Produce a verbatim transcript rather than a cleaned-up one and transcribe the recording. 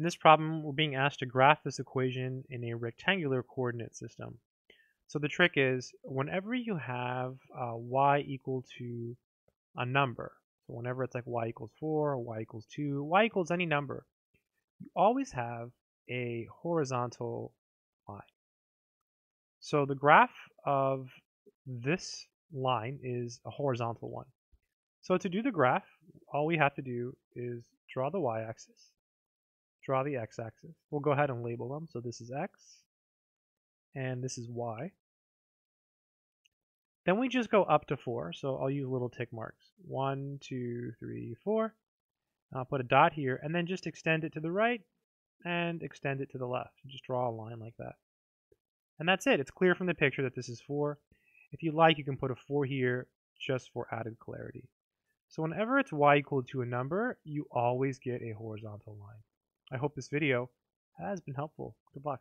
In this problem, we're being asked to graph this equation in a rectangular coordinate system. So the trick is, whenever you have uh, y equal to a number, so whenever it's like y equals four, or y equals two, y equals any number, you always have a horizontal line. So the graph of this line is a horizontal one. So to do the graph, all we have to do is draw the y-axis, draw the x-axis. We'll go ahead and label them. So this is x, and this is y. Then we just go up to four, so I'll use little tick marks. One, two, three, four. I'll put a dot here, and then just extend it to the right and extend it to the left. Just draw a line like that. And that's it. It's clear from the picture that this is four. If you like, you can put a four here just for added clarity. So whenever it's y equal to a number, you always get a horizontal line. I hope this video has been helpful. Good luck.